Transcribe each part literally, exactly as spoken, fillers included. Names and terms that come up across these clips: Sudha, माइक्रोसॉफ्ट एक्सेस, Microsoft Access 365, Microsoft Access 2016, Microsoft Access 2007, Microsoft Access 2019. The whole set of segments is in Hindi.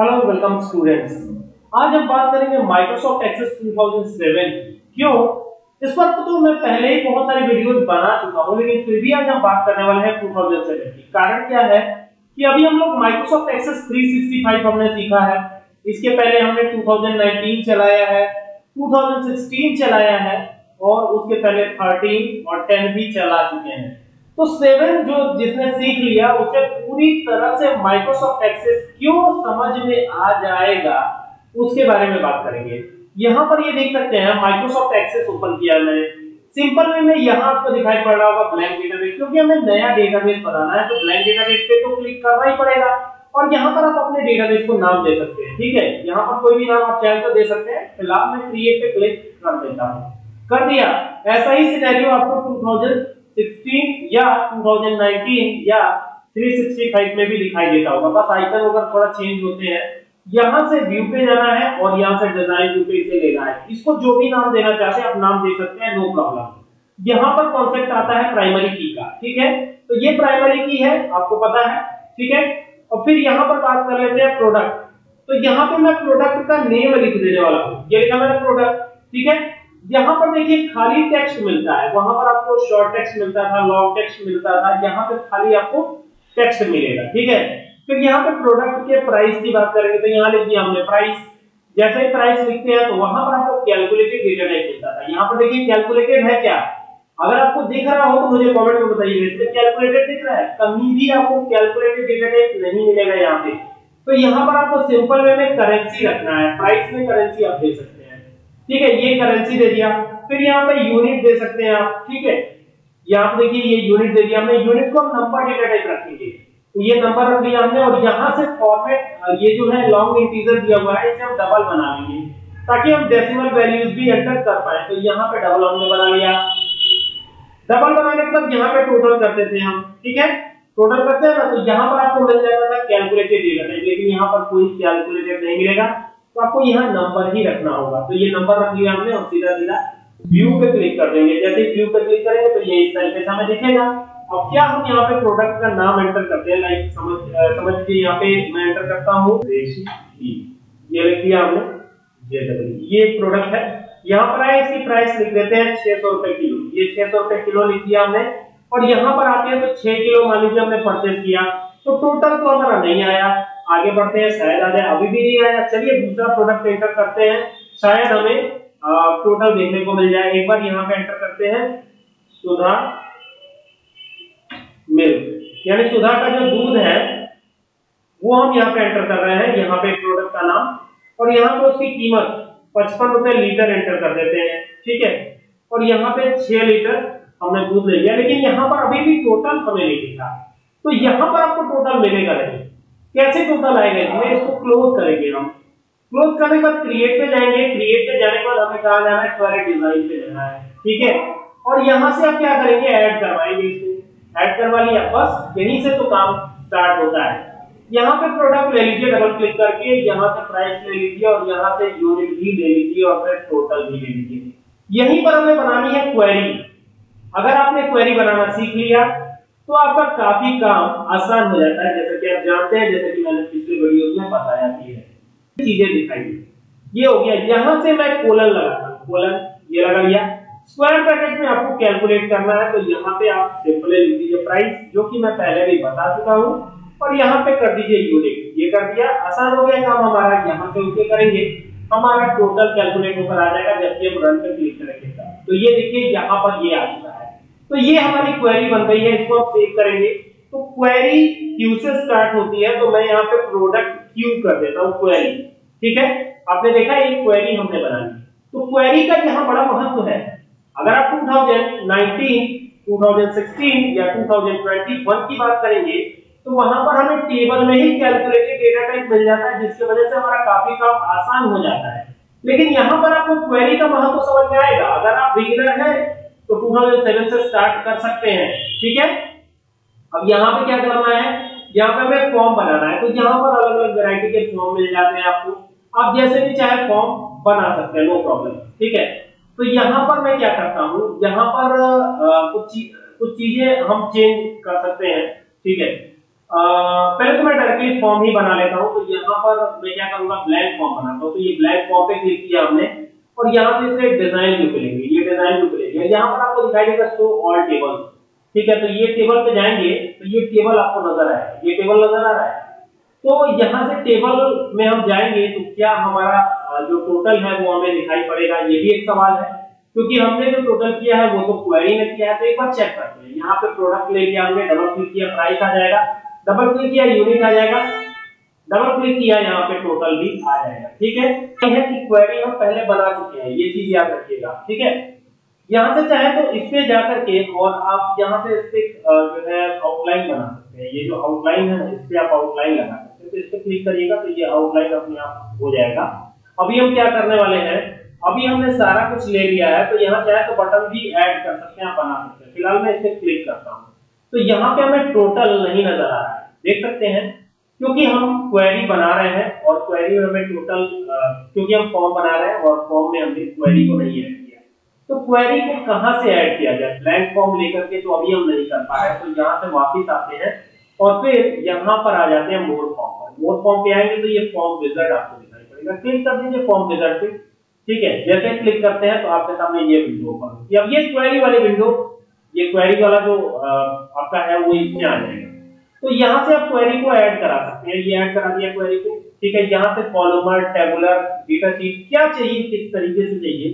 हेलो वेलकम स्टूडेंट्स, आज हम बात करेंगे माइक्रोसॉफ्ट एक्सेस दो हज़ार सात। क्यों? इस पर तो मैं पहले ही बहुत सारी वीडियोस बना चुका हूं, लेकिन फिर भी आज हम बात करने वाले हैं दो हज़ार सात की। कारण क्या है कि अभी हम लोग माइक्रोसॉफ्ट एक्सेस तीन सौ पैंसठ हमने सीखा है, इसके पहले हमने दो हज़ार उन्नीस चलाया है, दो हज़ार सोलह चलाया है और उसके पहले तेरह और दस भी चला चुके हैं। तो सेवन जो जिसने सीख लिया उसे पूरी तरह से माइक्रोसॉफ्ट एक्सेस क्यों समझ में आ जाएगा उसके बारे में बात करेंगे। यहां पर ये देख सकते हैं माइक्रोसॉफ्ट एक्सेस ओपन किया मैंने, सिंपल वे में यहाँ आपको दिखाई पड़ रहा होगा ब्लैंक डेटाबेस, क्योंकि हमें नया डेटाबेस बनाना है तो ब्लैंक डेटाबेस पे तो क्लिक करना ही पड़ेगा। और यहाँ पर आप अपने डेटाबेस को नाम दे सकते हैं, ठीक है, यहाँ पर कोई भी नाम आप चाहे तो दे सकते हैं। फिलहाल मैं क्रिएट पे क्लिक कर देता हूँ, कर दिया। ऐसा ही सिनेरियो आपको दो हज़ार सोलह या दो हज़ार उन्नीस या तीन सौ पैंसठ में भी दिखाई देता होगा। बस आइकन अगर थोड़ा चेंज होते हैं, यहां से व्यू पे जाना है और यहां से डिजाइन व्यू पे इसे लेना है। इसको जो भी नाम देना चाहते हैं आप नाम दे सकते हैं, नो प्रॉब्लम। यहां पर कॉन्सेप्ट आता है प्राइमरी की का, ठीक है, तो ये प्राइमरी की है, आपको पता है, ठीक है। और फिर यहां पर बात कर लेते हैं प्रोडक्ट, तो यहां पे मैं प्रोडक्ट का नेम लिख देने वाला हूं, ये लिखा मैंने प्रोडक्ट, ठीक है। यहाँ पर देखिए खाली टेक्स्ट मिलता है, वहां पर आपको शॉर्ट टेक्स्ट मिलता था, लॉन्ग टेक्स्ट मिलता था, यहाँ पे खाली आपको टेक्स्ट मिलेगा, ठीक है। तो यहाँ पे प्रोडक्ट के प्राइस की बात करेंगे तो यहाँ लिख दिया हमने प्राइस। जैसे ही प्राइस लिखते हैं तो वहां पर आपको कैलकुलेटेड डेटा टाइप मिलता था, यहाँ पर देखिए कैलकुलेटेड है क्या। अगर आपको दिख रहा हो तो मुझे कॉमेंट में बताइए इसमें कैलकुलेटेड दिख रहा है। कहीं भी आपको कैलकुलेटेड डेटा टाइप नहीं मिलेगा यहाँ पे। तो यहाँ पर आपको सिंपल वे में करेंसी रखना है, प्राइस में करेंसी आप दे सकते हैं, ठीक है, ये करेंसी दे दिया। फिर यहाँ पे यूनिट दे सकते हैं आप, ठीक है, यहाँ पे देखिए ये यूनिट दे दिया हमने। यूनिट को हम नंबर डेटा टाइप रखेंगे, तो ये नंबर रख दिया हमने। और यहाँ से फॉर्मेट ये जो है लॉन्ग इंटीजर दिया हुआ है, इसे हम डबल बना लेंगे ताकि हम डेसिमल वैल्यूज भी एंटर कर पाए। तो यहाँ पे डबल हमने बना लिया। डबल बनाने के बाद यहाँ पे टोटल कर देते हैं हम, ठीक है, टोटल करते हैं ना, तो यहाँ पर आपको मिल जाता था कैलकुलेटेड डेटा टाइप, लेकिन यहाँ पर कोई कैलकुलेटेड नहीं मिलेगा तो आपको यहाँ नंबर ही रखना होगा। तो ये नंबर रख लिया हमने और सीधा सीधा व्यू पे क्लिक कर देंगे। जैसे ही व्यू पे क्लिक करेंगे तो ये इस तरीके से हमें दिखेगा। अब क्या हम यहाँ पे प्रोडक्ट का नाम एंटर करते हैं, लाइक समझ समझ के यहाँ पे मैं एंटर करता हूँ, ये लिख दिया हमने, ये प्रोडक्ट है। यहाँ पर आए इसकी प्राइस लिख देते हैं छह सौ रुपए किलो, ये छह सौ रुपए किलो लिख दिया हमने। और यहाँ पर आते हैं तो छह किलो मान लीजिए हमने परचेस किया, तो टोटल तो हमारा नहीं आया। आगे बढ़ते हैं, शायद आ जाए, अभी भी नहीं आया। चलिए दूसरा प्रोडक्ट एंटर करते हैं, शायद हमें टोटल देखने को मिल जाए। एक बार यहाँ पे एंटर करते हैं सुधा मिल्क, यानी सुधा का जो दूध है वो हम यहाँ पे एंटर कर रहे हैं। यहाँ पे प्रोडक्ट का नाम और यहाँ पे उसकी कीमत पचपन रुपए लीटर एंटर कर देते हैं, ठीक है। और यहाँ पे छह लीटर हमने दूध ले लिया, लेकिन यहाँ पर अभी भी टोटल हमें नहीं दिखा। तो यहाँ पर आपको टोटल मिलेगा नहीं, कैसे टोटल आएगा इसमें, इसको क्लोज करेंगे हम। क्लोज करने के बाद क्रिएट पे जाएंगे, क्रिएट पे जाने के बाद हमें कहां जाना है, क्वेरी डिजाइन पे जाना है, ठीक है। और यहां से आप क्या करेंगे, ऐड करवाएंगे, इसको ऐड करवा लिया, बस यहीं से तो काम स्टार्ट होता है। यहां पे प्रोडक्ट ले लीजिए डबल क्लिक करके, यहां से प्राइस ले लीजिए और यहां से यूनिट भी ले लीजिए और फिर टोटल भी ले लीजिए। यहीं पर हमें बनानी है क्वेरी। अगर आपने क्वेरी बनाना सीख लिया तो आपका काफी काम आसान हो जाता है। जैसा कि आप जानते हैं, जैसे कि मैंने पिछले वीडियोस में बताया भी है, चीजें दिखाई ये हो गया। यहां से मैं कोलन लगाता हूं, कोलन ये लगा लिया। स्क्वायर ब्रैकेट में आपको कैलकुलेट करना है, तो यहां पे आप सिंपली लिख दीजिए प्राइस, जो कि मैं पहले भी बता चुका हूं, और यहां पे कर दीजिए यूनिट। ये कर दिया, आसान हो गया काम हमारा। यहां से ओके करेंगे, हमारा टोटल कैलकुलेट होकर आ जाएगा जबकि हम रन पे क्लिक करेंगे। तो ये देखिए यहाँ पर ये आ चुका है, तो ये हमारी क्वेरी बन गई है। इसको आप सेव करेंगे तो क्वेरी क्यू से स्टार्ट होती है, तो मैं यहाँ पे प्रोडक्ट क्यू कर देता हूँ क्वेरी, ठीक है। आपने देखा एक क्वेरी हमने बना ली। तो क्वेरी का यहाँ बड़ा महत्व है। अगर आप दो हज़ार उन्नीस, दो हज़ार सोलह या दो हज़ार इक्कीस की बात करेंगे तो वहां पर हमें टेबल में ही कैलकुलेटेड डेटा टाइप मिल जाता है, जिसकी वजह से हमारा काफी काम आसान हो जाता है। लेकिन यहाँ पर आपको क्वेरी का महत्व समझ में आएगा। अगर आप बिगिनर है तो दो हज़ार सात से स्टार्ट कर सकते हैं, ठीक है। अब यहाँ पे क्या करना है, यहाँ पे हमें फॉर्म बनाना है, तो यहाँ पर अलग अलग वैरायटी के फॉर्म मिल जाते हैं आपको, आप जैसे भी चाहे फॉर्म बना सकते हैं, नो प्रॉब्लम, ठीक है। तो यहाँ पर मैं क्या करता हूँ, यहाँ पर आ, कुछ कुछ चीजें हम चेंज कर सकते हैं, ठीक है। पहले तो मैं डायरेक्टली फॉर्म ही बना लेता हूँ। तो यहाँ पर मैं क्या करूंगा, ब्लैंक फॉर्म बनाता हूँ। तो ये ब्लैंक फॉर्म पे क्लिक किया हमने और यहाँ से इसे डिजाइन लुक लेंगे, ये डिजाइन लुक लेंगे। यहाँ पर आपको दिखाई देगा शो ऑल टेबल, ठीक है। तो ये टेबल पे जाएंगे तो ये टेबल आपको नजर आएगा, ये टेबल नजर आ रहा है। तो यहाँ से टेबल में हम जाएंगे तो क्या हमारा जो टोटल है वो हमें दिखाई पड़ेगा, ये भी एक सवाल है, क्योंकि हमने जो टोटल किया है वो तो क्वेरी में किया है। तो एक बार चेक करते हैं। यहाँ पे प्रोडक्ट ले लिया हमने, डबल क्लिक किया प्राइस आ जाएगा, डबल क्लिक किया यूनिट आ जाएगा, डबल क्लिक किया यहाँ पे टोटल भी आ जाएगा, ठीक है। यह कि क्वेरी हम पहले बना चुके हैं, ये चीज याद रखिएगा, ठीक है। यहाँ से चाहे तो इसमें जाकर के और आप यहाँ से इससे जो है आउटलाइन बना सकते हैं। ये जो आउटलाइन है इससे आप आउटलाइन लगा सकते हैं। तो इस पे क्लिक करिएगा तो ये आउटलाइन अपने आप हो जाएगा। अभी हम क्या करने वाले हैं, अभी हमने सारा कुछ ले लिया है तो यहाँ चाहे तो बटन भी ऐड कर सकते हैं, आप बना सकते हैं। फिलहाल मैं इस पे क्लिक करता हूँ तो यहाँ पे हमें टोटल नहीं नजर आ रहा है, देख सकते हैं, क्योंकि हम क्वेरी बना रहे हैं और क्वेरी में हमें टोटल, क्योंकि हम फॉर्म बना रहे हैं और फॉर्म में हमने क्वेरी को नहीं ऐड किया। तो क्वेरी को कहाँ से ऐड किया जाए, ब्लैंक फॉर्म लेकर के तो अभी हम नहीं कर पा रहे हैं। तो यहाँ से वापिस आते हैं और फिर यहाँ पर आ जाते हैं मोर फॉर्म पर। मोर फॉर्म पे आएंगे तो ये फॉर्म विजार्ड आपको दिखाई पड़ेगा, क्लिक कर दीजिए फॉर्म विजार्ड पे, ठीक है। जैसे क्लिक करते हैं तो आपके सामने ये विंडो ओपन होती है। अब ये क्वेरी वाली विंडो, ये क्वेरी वाला जो आपका है वो इसमें आ जाएगा। तो यहाँ से आप क्वेरी को ऐड करा सकते हैं, ये ऐड करा दिया क्वेरी को, ठीक है। यहाँ से कॉलमर, टेबुलर, डेटा शीट क्या चाहिए, किस तरीके से चाहिए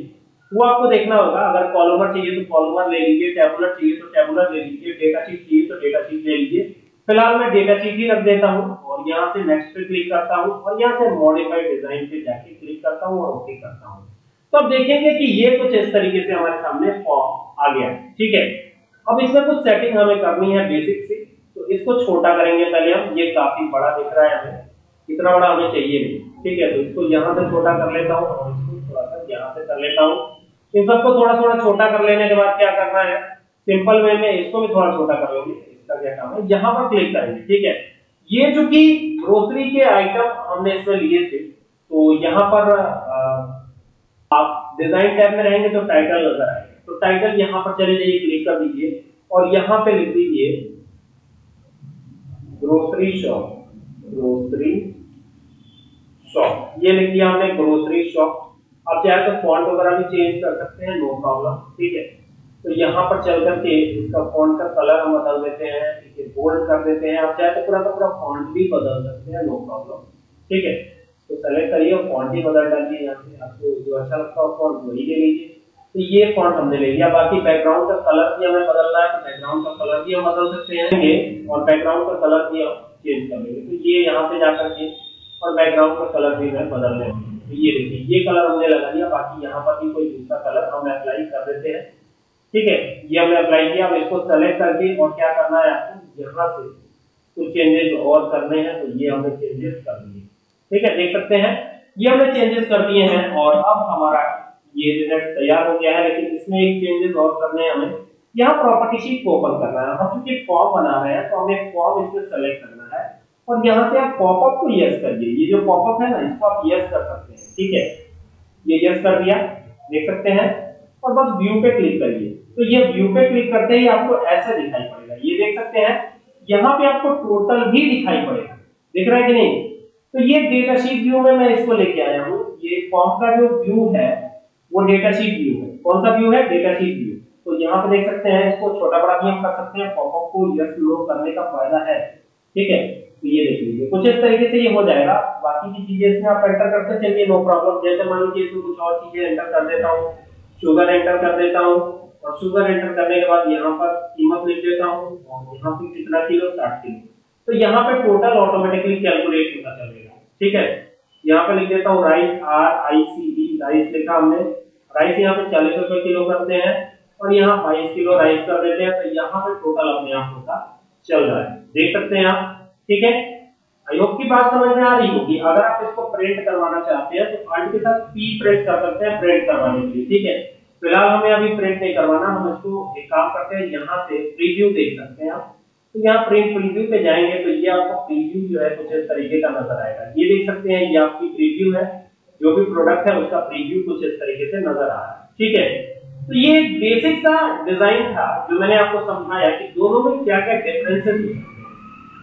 वो आपको देखना होगा। अगर कॉलमर चाहिए तो कॉलमर ले लीजिए, टेबुलर चाहिए तो टेबुलर ले लीजिए, डेटा शीट चाहिए तो डेटा शीट ले लीजिए। फिलहाल मैं डेटा शीट ही रख देता हूं और यहां से नेक्स्ट पे क्लिक करता हूं और यहां से मॉडिफाई डिजाइन पे जाके क्लिक करता हूं और ओके करता हूं। तो आप देखेंगे कि ये कुछ इस तरीके से हमारे सामने फॉर्म आ गया, ठीक है। अब इसमें कुछ सेटिंग हमें करनी है बेसिक से, तो इसको छोटा करेंगे पहले हम। ये काफी बड़ा दिख रहा है हमें, इतना बड़ा हमें चाहिए नहीं, ठीक है। तो इसको यहां से छोटा कर लेता हूं और इसको थोड़ा सा यहां से कर लेता हूं। इन सबको थोड़ा थोड़ा छोटा कर लेने के बाद क्या करना है, सिंपल वे में इसको भी थोड़ा छोटा कर लेंगे। यहाँ पर क्लिक करेंगे, ठीक है। ये जो कि ग्रोसरी के आइटम हमने इसमें लिए थे तो यहाँ पर आप डिजाइन टैब में रहेंगे तो टाइटल नजर आएगा। तो टाइटल यहाँ पर चले जाइए, क्लिक कर दीजिए और यहाँ पे लिख दीजिए ग्रोसरी शॉप, ग्रोसरी शॉप, ये लिख दिया हमने ग्रोसरी शॉप। आप चाहे तो फॉन्ट वगैरह भी चेंज कर सकते हैं, नो प्रॉब्लम, ठीक है। तो यहाँ पर चल करके इसका फॉन्ट का कलर हम बदल देते हैं, इसे बोल्ड कर देते हैं। आप चाहे तो पूरा का पूरा फॉन्ट भी बदल सकते हैं, नो प्रॉब्लम, ठीक है। तो सेलेक्ट करिए और फॉन्ट ही बदल डालिए, यहाँ से आपको जो अच्छा लगता हो फॉन्ट वही ले लीजिए। तो ये फॉन्ट हमने ले लिया, बाकी बैकग्राउंड का कलर भी हमें बदलना है तो बैकग्राउंड का कलर भी हम बदल सकते हैं और बैकग्राउंड का कलर भी हम चेंज कर लेंगे। तो ये यहाँ से जा करके और बैकग्राउंड का कलर भी मैं बदल लेंगे। तो ये देखिए ये कलर हमने लगा लिया, बाकी यहाँ पर भी कोई दूसरा कलर हम अप्लाई कर देते हैं, ठीक है। ये हमने अप्लाई किया। अब इसको सेलेक्ट करके और क्या करना है आपको, यहाँ से कुछ चेंजेस और करने हैं तो ये हमने चेंजेस कर दिए, ठीक है। देख सकते हैं ये हमने चेंजेस कर दिए हैं और अब हमारा ये रिजल्ट तैयार हो गया है। लेकिन इसमें एक चेंजेस और करने हैं हमें, यहाँ प्रॉपर्टी शीट को ओपन करना है। हम चूंकि फॉर्म बना रहे हैं तो हमें फॉर्म इसमें सेलेक्ट करना है और यहाँ से आप पॉपअप को यस करिए। ये जो पॉपअप है ना इसको आप यस कर सकते हैं, ठीक है। ये यस कर दिया, देख सकते हैं, और बस व्यू पे क्लिक करिए। तो ये व्यू पे क्लिक करते ही आपको ऐसे दिखाई पड़ेगा, ये देख सकते हैं। यहाँ पे आपको टोटल भी दिखाई पड़ेगा, दिख रहा है कि नहीं। तो ये डेटा शीट व्यू में मैं इसको लेके आया हूँ। ये फॉर्म का जो व्यू है वो डेटा शीट व्यू है। कौन सा व्यू है, डेटा शीट व्यू। तो यहाँ पे देख सकते हैं, इसको छोटा बड़ा भी हम कर सकते हैं। पॉपअप को यस नो करने का फायदा है, ठीक है। तो ये देख लीजिए कुछ इस तरीके से ये हो जाएगा। बाकी की चीजें इसमें आप एंटर करते चलिए, नो प्रॉब्लम। जैसे मान लीजिए इसमें कुछ और चीजें एंटर कर देता हूँ, शुगर एंटर कर देता हूँ और शुगर एंटर करने के बाद यहाँ पर कीमत लिख देता हूँ और यहाँ पे कितना किलो, साठ किलो। तो यहाँ पे टोटल ऑटोमेटिकली कैलकुलेट होता चलेगा, ठीक है। यहाँ पे लिख देता हूँ rice, R I C D rice लिखा हमने। राइस यहाँ पे चालीस रुपए किलो करते हैं और यहाँ बाईस किलो राइस कर देते हैं। तो यहाँ पे टोटल अपने आप होता चल रहा है, देख सकते हैं आप, ठीक है। आई होप की बात समझ में आ रही होगी। अगर आप इसको प्रिंट करवाना चाहते हैं तो आर्ट के साथ पी प्रेस कर सकते हैं प्रिंट करवाने के लिए, ठीक है। फिलहाल हमें अभी प्रिंट नहीं करवाना, हम इसको एक काम करते हैं, यहाँ से प्रीव्यू देख सकते हैं आप। तो यहाँ प्रिंट प्रीव्यू पे जाएंगे तो ये आपको प्रीव्यू जो है कुछ इस तरीके का नजर आएगा, ये देख सकते हैं। ये आपकी प्रीव्यू है, जो भी प्रोडक्ट है उसका प्रीव्यू कुछ इस तरीके से नजर आ रहा है, ठीक है। तो ये बेसिक सा डिजाइन था जो मैंने आपको समझाया कि दोनों में क्या क्या डिफरेंसेस है।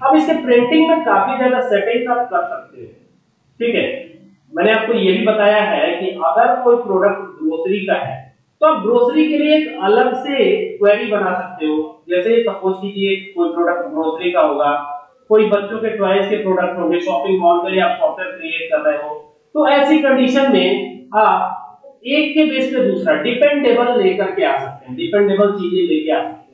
अब इसके प्रिंटिंग में काफी ज्यादा सेटिंग्स आप कर सकते हैं, ठीक है। मैंने आपको ये भी बताया है कि अगर कोई प्रोडक्ट ग्रोसरी का है तो आप ग्रोसरी के लिए एक अलग से क्वेरी बना सकते हो। जैसे सपोज कीजिए कोई प्रोडक्ट ग्रोसरी का होगा, कोई बच्चों के टॉयज के प्रोडक्ट होंगे, शॉपिंग मॉल के लिए आप सॉफ्टवेयर क्रिएट कर रहे हो, तो ऐसी कंडीशन में आप एक के बेस पे दूसरा डिपेंडेबल लेकर के आ सकते हैं, डिपेंडेबल चीजें लेके आ सकते हैं।